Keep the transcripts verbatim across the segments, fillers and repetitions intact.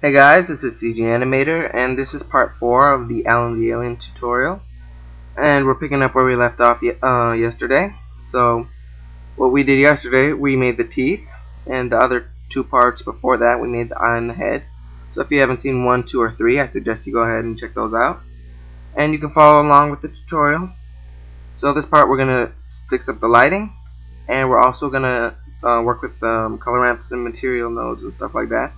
Hey guys, this is C G Animator, and this is part four of the Alan the Alien tutorial, and we're picking up where we left off uh, yesterday. So what we did yesterday, we made the teeth, and the other two parts before that we made the eye and the head. So if you haven't seen one, two, or three, I suggest you go ahead and check those out, and you can follow along with the tutorial. So this part we're gonna fix up the lighting, and we're also gonna uh, work with um, color ramps and material nodes and stuff like that.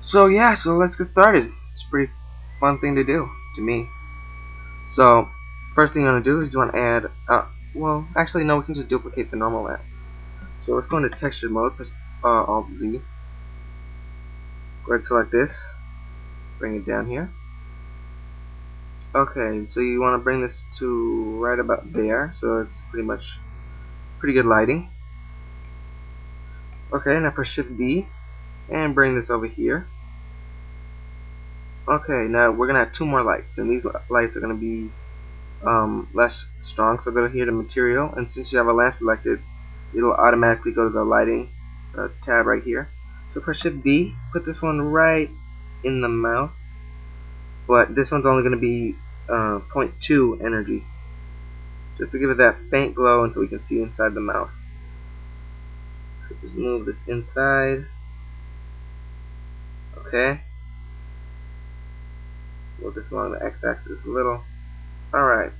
So yeah, so let's get started. It's a pretty fun thing to do, to me. So, first thing you want to do is you want to add, uh, well, actually no, we can just duplicate the normal map. So let's go into texture mode, press uh, Alt Z. Go ahead and select this, bring it down here. Okay, so you want to bring this to right about there, so it's pretty much pretty good lighting. Okay, now press Shift D. And bring this over here. Okay, now we're gonna have two more lights, and these lights are gonna be um, less strong. So go here to material, and since you have a lamp selected, it'll automatically go to the lighting uh, tab right here. So press Shift B, put this one right in the mouth, but this one's only gonna be uh, zero point two energy, just to give it that faint glow, and so we can see inside the mouth. So just move this inside. Okay, move this along the x-axis a little. Alright,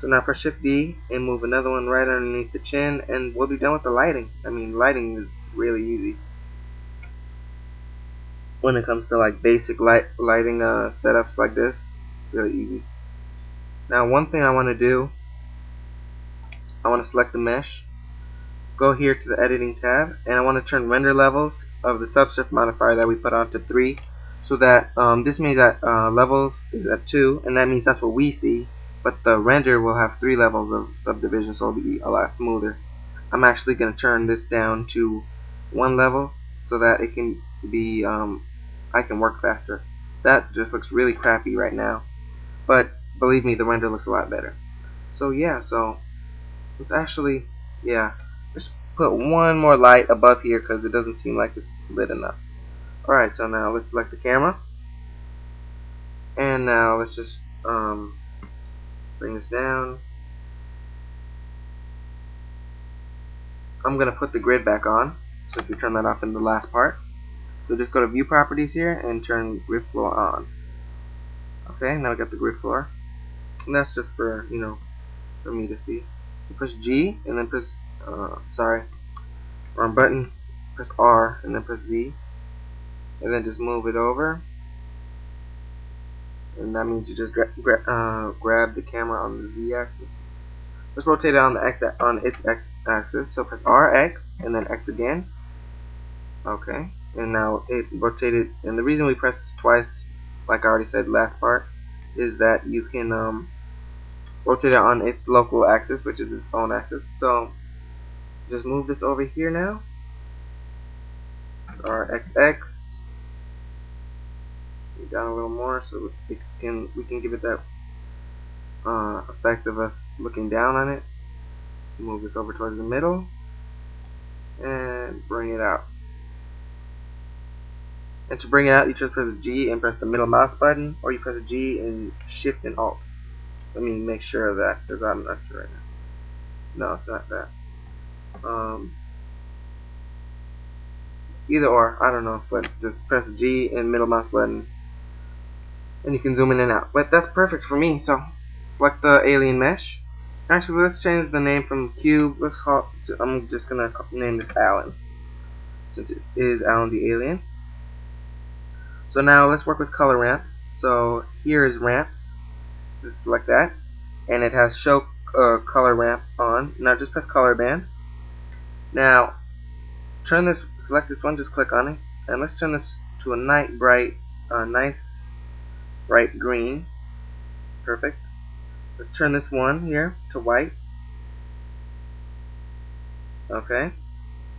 so now press Shift D and move another one right underneath the chin, and we'll be done with the lighting. I mean, lighting is really easy when it comes to like basic light lighting uh, setups like this. Really easy. Now one thing I want to do, I want to select the mesh, go here to the editing tab, and I want to turn render levels of the subsurf modifier that we put on to three, so that um, this means that uh, levels is at two, and that means that's what we see, but the render will have three levels of subdivision, so it'll be a lot smoother. I'm actually going to turn this down to one level so that it can be um, I can work faster. That just looks really crappy right now, but believe me, the render looks a lot better. So yeah, so it's actually, yeah, just put one more light above here because it doesn't seem like it's lit enough. Alright, so now let's select the camera, and now let's just um, bring this down. I'm gonna put the grid back on, so if you turn that off in the last part, so just go to view properties here and turn grid floor on. Okay, now we got the grid floor, and that's just for, you know, for me to see. So push G and then press Uh, sorry, wrong button. Press R and then press Z, and then just move it over. And that means you just gra gra uh, grab the camera on the Z axis. Let's rotate it on the X on its X axis. So press R, X, and then X again. Okay, and now it rotated. And the reason we press twice, like I already said last part, is that you can um, rotate it on its local axis, which is its own axis. So just move this over here now, R X X, down a little more so it can, we can give it that uh, effect of us looking down on it. Move this over towards the middle and bring it out. And to bring it out, you just press G and press the middle mouse button, or you press G and Shift and Alt. Let me make sure of that because I'm not sure right now. No, it's not that. Um, either or, I don't know, but just press G and middle mouse button, and you can zoom in and out. But that's perfect for me. So select the alien mesh. Actually, let's change the name from cube. Let's call. I'm just gonna name this Alan, since it is Alan the Alien. So now let's work with color ramps. So here is ramps. Just select that, and it has show uh, color ramp on. Now just press color band. Now turn this, select this one, just click on it, and let's turn this to a nice bright uh, nice bright green. Perfect. Let's turn this one here to white. Okay,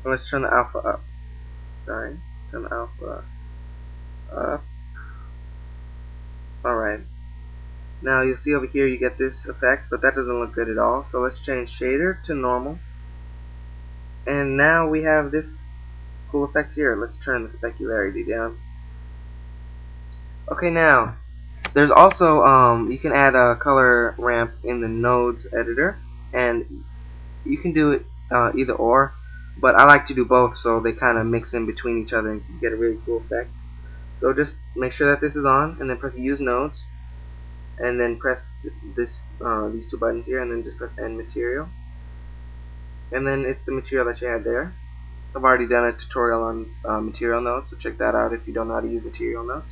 and let's turn the alpha up. Sorry, turn the alpha up. Alright, now you'll see over here you get this effect, but that doesn't look good at all. So let's change shader to normal. And now we have this cool effect here. Let's turn the specularity down Okay, now there's also um, you can add a color ramp in the nodes editor, and you can do it uh, either or, but I like to do both so they kind of mix in between each other and get a really cool effect. So just make sure that this is on, and then press use nodes, and then press this uh, these two buttons here, and then just press end material, and then it's the material that you had there. I've already done a tutorial on uh, material nodes, so check that out if you don't know how to use material nodes.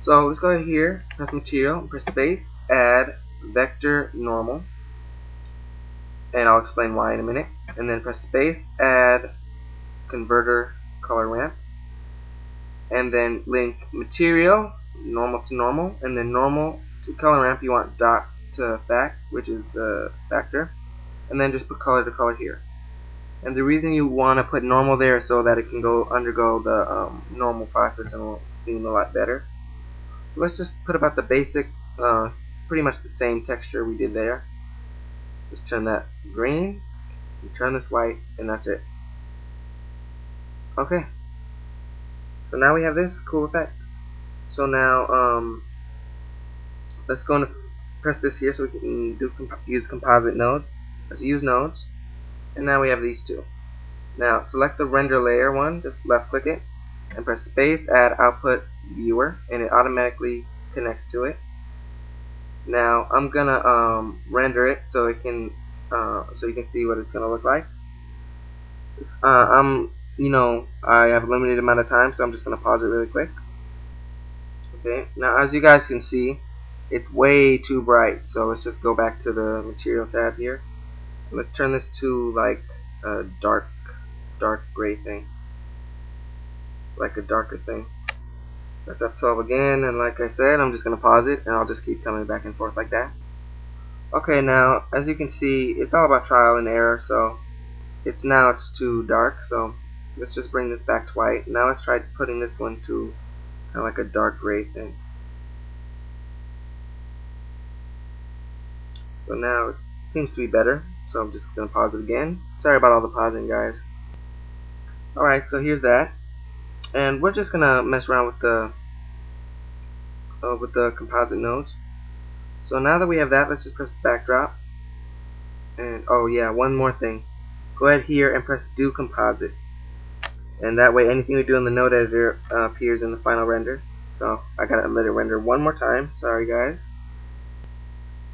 So let's go here, press material, press space, add vector normal, and I'll explain why in a minute, and then press space, add converter color ramp, and then link material normal to normal, and then normal to color ramp you want dot to fact, which is the factor, and then just put color to color here. And the reason you want to put normal there is so that it can go undergo the um, normal process and will seem a lot better. So let's just put about the basic, uh, pretty much the same texture we did there. Just turn that green, turn this white, and that's it. Okay. So now we have this cool effect. So now um, let's go and press this here so we can do comp use composite node. Let's use nodes. And now we have these two. Now select the render layer one, just left click it, and press space, add output viewer, and it automatically connects to it. Now I'm gonna um, render it so it can, uh, so you can see what it's gonna look like. Uh, I'm, you know, I have a limited amount of time, so I'm just gonna pause it really quick. Okay. Now as you guys can see, it's way too bright, so let's just go back to the material tab here. Let's turn this to like a dark, dark gray thing, like a darker thing. Press F twelve again, and like I said, I'm just gonna pause it, and I'll just keep coming back and forth like that. Okay, now as you can see, it's all about trial and error. So it's now it's too dark, so let's just bring this back to white. Now let's try putting this one to kind of like a dark gray thing. So now it seems to be better. So I'm just going to pause it again. Sorry about all the pausing, guys. Alright, so here's that. And we're just going to mess around with the uh, with the composite nodes. So now that we have that, let's just press backdrop. And oh yeah, one more thing. Go ahead here and press do composite. And that way anything we do in the node editor uh, appears in the final render. So I got to let it render one more time. Sorry, guys.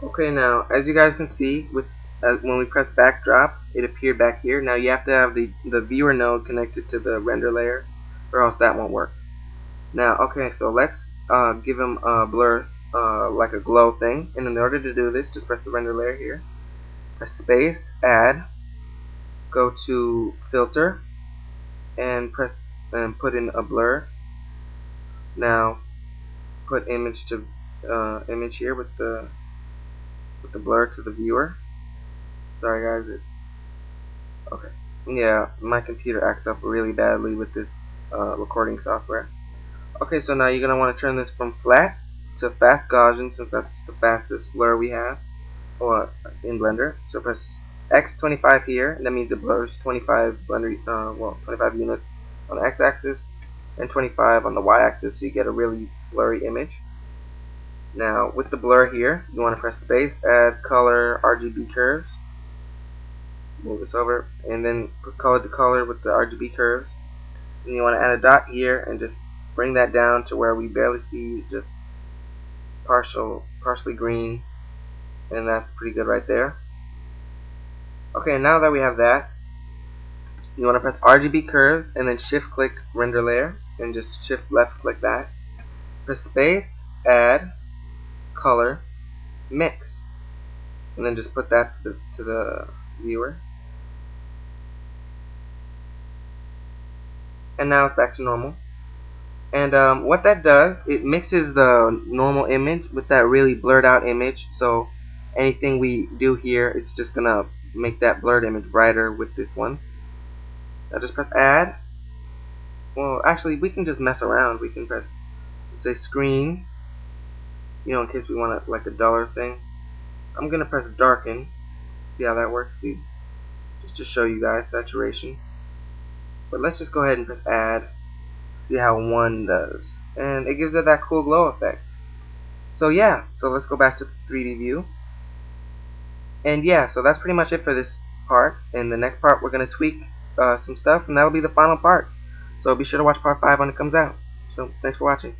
Okay, now as you guys can see, with As when we press backdrop, it appeared back here. Now you have to have the, the viewer node connected to the render layer, or else that won't work. Now, okay, so let's uh, give him a blur, uh, like a glow thing. And in order to do this, just press the render layer here. Press space, add, go to filter, and press and put in a blur. Now, put image to uh, image here with the with the blur to the viewer. Sorry guys, it's okay. Yeah, my computer acts up really badly with this uh, recording software. Okay, so now you're gonna want to turn this from flat to fast Gaussian, since that's the fastest blur we have or in Blender. So press X twenty-five here, and that means it blurs twenty-five Blender, uh, well, twenty-five units on the X-axis and twenty-five on the Y-axis, so you get a really blurry image. Now with the blur here, you want to press space, add color R G B curves. Move this over, and then put color to color with the R G B curves. And you want to add a dot here, and just bring that down to where we barely see, just partial, partially green, and that's pretty good right there. Okay, now that we have that, you want to press R G B curves, and then shift click render layer, and just shift left click that. Press space, add, color, mix, and then just put that to the to the viewer. And now it's back to normal. And um, what that does, it mixes the normal image with that really blurred out image, so anything we do here, it's just gonna make that blurred image brighter with this one. Now just press add. Well, actually we can just mess around. We can press, let's say, screen, you know, in case we want a, like a duller thing. I'm gonna press darken. See how that works? See, just to show you guys saturation. But let's just go ahead and press add, see how one does, and it gives it that cool glow effect. So yeah, so let's go back to the three D view. And yeah, so that's pretty much it for this part. In the next part, we're going to tweak uh, some stuff, and that'll be the final part. So be sure to watch part five when it comes out. So thanks for watching.